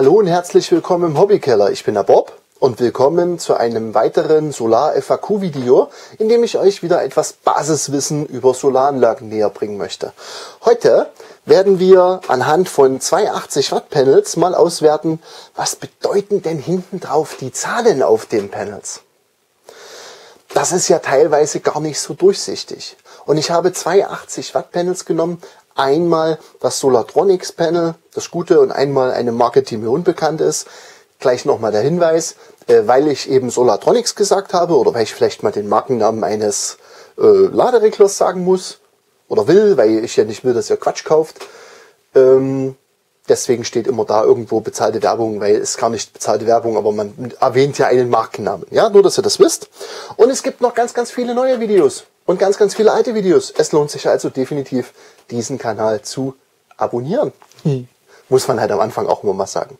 Hallo und herzlich willkommen im Hobbykeller. Ich bin der Bob und willkommen zu einem weiteren Solar-FAQ-Video, in dem ich euch wieder etwas Basiswissen über Solaranlagen näher bringen möchte. Heute werden wir anhand von 280 Watt Panels mal auswerten, was bedeuten denn hinten drauf die Zahlen auf den Panels. Das ist ja teilweise gar nicht so durchsichtig. Und ich habe 280 Watt Panels genommen, einmal das Solartronics Panel, das gute, und einmal eine Marke, die mir unbekannt ist. Gleich nochmal der Hinweis, weil ich eben Solartronics gesagt habe oder weil ich vielleicht mal den Markennamen eines Ladereglers sagen muss oder will, weil ich ja nicht will, dass ihr Quatsch kauft. Deswegen steht immer da irgendwo bezahlte Werbung, weil es gar nicht bezahlte Werbung, aber man erwähnt ja einen Markennamen. Ja, nur, dass ihr das wisst. Und es gibt noch ganz, ganz viele neue Videos und ganz, ganz viele alte Videos. Es lohnt sich also definitiv, diesen Kanal zu abonnieren. Muss man halt am Anfang auch immer mal sagen.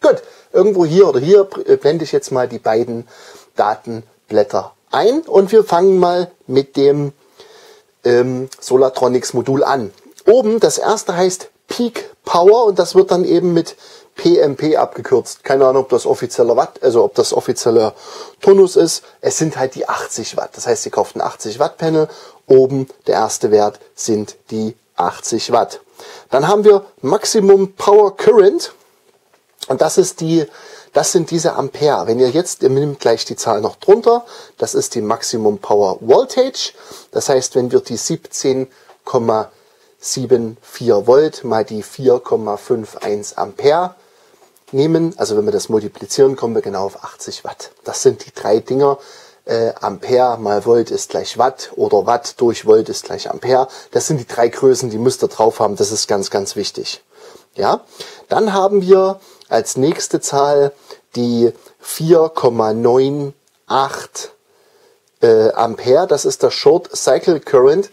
Gut, irgendwo hier oder hier blende ich jetzt mal die beiden Datenblätter ein. Und wir fangen mal mit dem Solartronics Modul an. Oben, das erste heißt Peak Power und das wird dann eben mit PMP abgekürzt. Keine Ahnung, ob das offizieller Watt, also ob das offizieller Tonus ist. Es sind halt die 80 Watt. Das heißt, ihr kauft ein 80 Watt Panel. Oben der erste Wert sind die 80 Watt. Dann haben wir Maximum Power Current und das sind diese Ampere. Wenn ihr jetzt, ihr nehmt gleich die Zahl noch drunter, das ist die Maximum Power Voltage. Das heißt, wenn wir die 17,74 Volt mal die 4,51 Ampere nehmen, also wenn wir das multiplizieren, kommen wir genau auf 80 Watt. Das sind die drei Dinger. Ampere mal Volt ist gleich Watt oder Watt durch Volt ist gleich Ampere. Das sind die drei Größen, die müsst ihr drauf haben. Das ist ganz, ganz wichtig. Ja? Dann haben wir als nächste Zahl die 4,98 Ampere. Das ist der Short Cycle Current.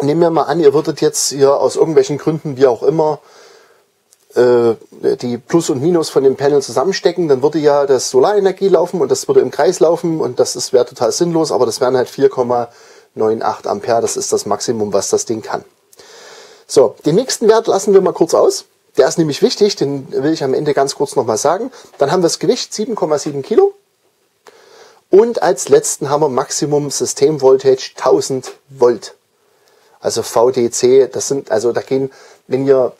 Nehmen wir mal an, ihr würdet jetzt hier aus irgendwelchen Gründen, wie auch immer, die Plus und Minus von dem Panel zusammenstecken, dann würde ja das Solarenergie laufen und das würde im Kreis laufen und das wäre total sinnlos, aber das wären halt 4,98 Ampere, das ist das Maximum, was das Ding kann. So, den nächsten Wert lassen wir mal kurz aus, der ist nämlich wichtig, den will ich am Ende ganz kurz nochmal sagen. Dann haben wir das Gewicht, 7,7 Kilo und als letzten haben wir Maximum System Voltage 1000 Volt, also VDC, das sind, also da gehen, wenn ihr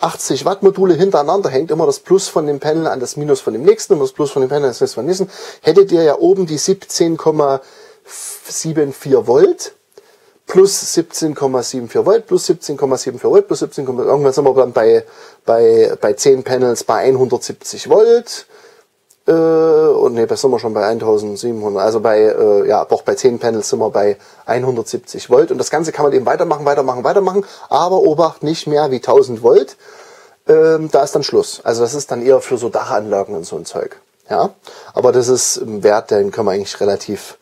80 Watt Module hintereinander hängt, immer das Plus von dem Panel an das Minus von dem nächsten, immer das Plus von dem Panel an das Minus von dem nächsten, hättet ihr ja oben die 17,74 Volt plus 17,74 Volt plus 17,74 Volt plus 17, irgendwann sind wir dann bei 10 Panels bei 170 Volt und ne, da sind wir schon bei 1700, also auch bei 10 Panels sind wir bei 170 Volt und das Ganze kann man eben weitermachen, aber obacht, nicht mehr wie 1000 Volt, da ist dann Schluss. Also das ist dann eher für so Dachanlagen und so ein Zeug. Ja, aber das ist ein Wert, den kann man eigentlich relativ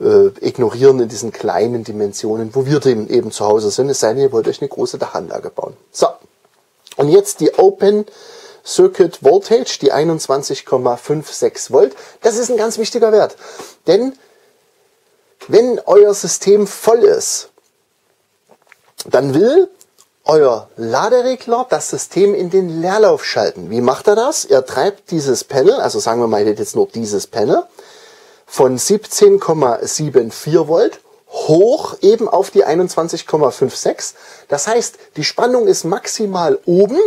ignorieren in diesen kleinen Dimensionen, wo wir eben zu Hause sind, es sei denn, ihr wollt euch eine große Dachanlage bauen. So, und jetzt die Open Circuit Voltage, die 21,56 Volt, das ist ein ganz wichtiger Wert, denn wenn euer System voll ist, dann will euer Laderegler das System in den Leerlauf schalten. Wie macht er das? Er treibt dieses Panel, also sagen wir mal jetzt nur dieses Panel, von 17,74 Volt hoch eben auf die 21,56. Das heißt, die Spannung ist maximal oben,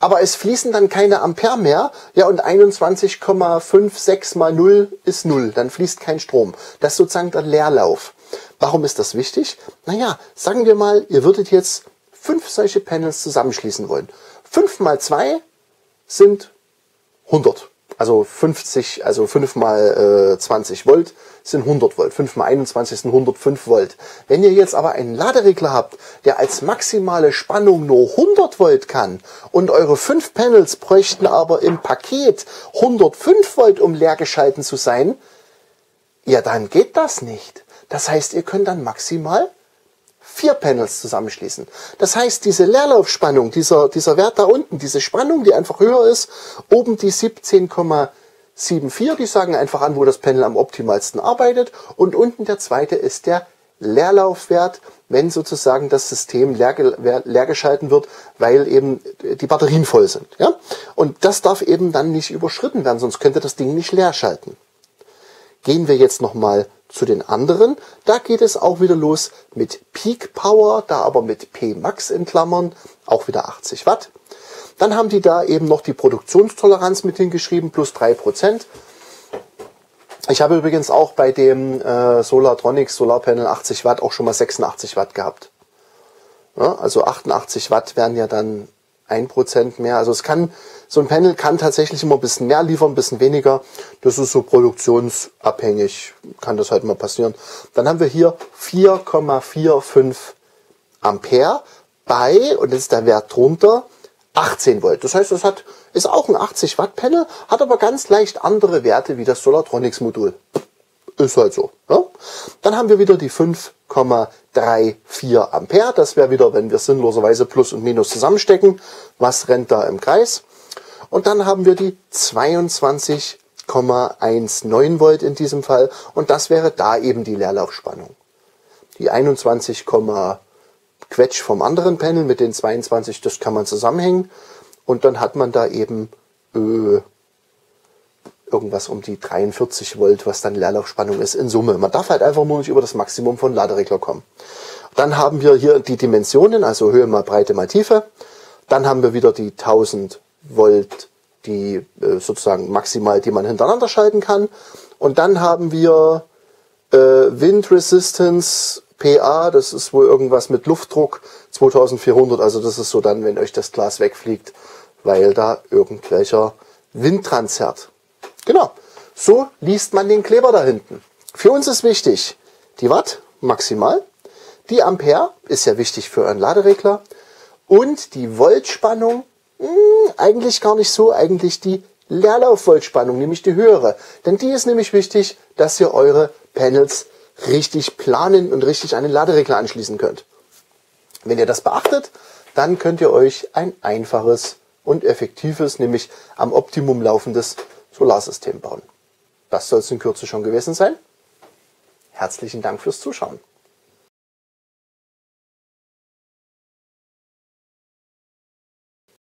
aber es fließen dann keine Ampere mehr, ja, und 21,56 mal 0 ist 0, dann fließt kein Strom. Das ist sozusagen der Leerlauf. Warum ist das wichtig? Naja, sagen wir mal, ihr würdet jetzt 5 solche Panels zusammenschließen wollen. 5 mal 2 sind 100, also 50, also 5 mal 20 Volt sind 100 Volt, 5 mal 21 sind 105 Volt. Wenn ihr jetzt aber einen Laderegler habt, der als maximale Spannung nur 100 Volt kann und eure 5 Panels bräuchten aber im Paket 105 Volt, um leer geschalten zu sein, ja, dann geht das nicht. Das heißt, ihr könnt dann maximal 4 Panels zusammenschließen. Das heißt, diese Leerlaufspannung, dieser Wert da unten, diese Spannung, die einfach höher ist, oben die 17,74, die sagen einfach an, wo das Panel am optimalsten arbeitet und unten der zweite ist der Leerlaufwert, wenn sozusagen das System leer geschalten wird, weil eben die Batterien voll sind. Ja? Und das darf eben dann nicht überschritten werden, sonst könnte das Ding nicht leer schalten. Gehen wir jetzt nochmal zu den anderen. Da geht es auch wieder los mit Peak Power, da aber mit P-Max in Klammern, auch wieder 80 Watt. Dann haben die da eben noch die Produktionstoleranz mit hingeschrieben, plus 3%. Ich habe übrigens auch bei dem Solartronics Solarpanel 80 Watt auch schon mal 86 Watt gehabt. Ja, also 88 Watt wären ja dann 1% mehr. Also es kann, so ein Panel kann tatsächlich immer ein bisschen mehr liefern, ein bisschen weniger. Das ist so produktionsabhängig, kann das halt mal passieren. Dann haben wir hier 4,45 Ampere bei, und das ist der Wert drunter, 18 Volt. Das heißt, das ist auch ein 80 Watt Panel, hat aber ganz leicht andere Werte wie das Solartronics Modul. Ist halt so. Ja? Dann haben wir wieder die 5,34 Ampere. Das wäre wieder, wenn wir sinnloserweise Plus und Minus zusammenstecken. Was rennt da im Kreis? Und dann haben wir die 22,19 Volt in diesem Fall. Und das wäre da eben die Leerlaufspannung. Die 21, Quetsch vom anderen Panel mit den 22, das kann man zusammenhängen. Und dann hat man da eben irgendwas um die 43 Volt, was dann Leerlaufspannung ist in Summe. Man darf halt einfach nur nicht über das Maximum von Laderegler kommen. Dann haben wir hier die Dimensionen, also Höhe mal Breite mal Tiefe. Dann haben wir wieder die 1000 Volt, die sozusagen maximal, die man hintereinander schalten kann. Und dann haben wir Wind Resistance PA, das ist wohl irgendwas mit Luftdruck, 2400, also das ist so dann, wenn euch das Glas wegfliegt, weil da irgendwelcher Wind dran zerrt. Genau, so liest man den Kleber da hinten. Für uns ist wichtig, die Watt maximal, die Ampere ist ja wichtig für einen Laderegler und die Voltspannung, eigentlich gar nicht so, eigentlich die Leerlaufvoltspannung, nämlich die höhere. Denn die ist nämlich wichtig, dass ihr eure Panels richtig planen und richtig an den Laderegler anschließen könnt. Wenn ihr das beachtet, dann könnt ihr euch ein einfaches und effektives, nämlich am Optimum laufendes Solarsystem bauen. Das soll es in Kürze schon gewesen sein. Herzlichen Dank fürs Zuschauen.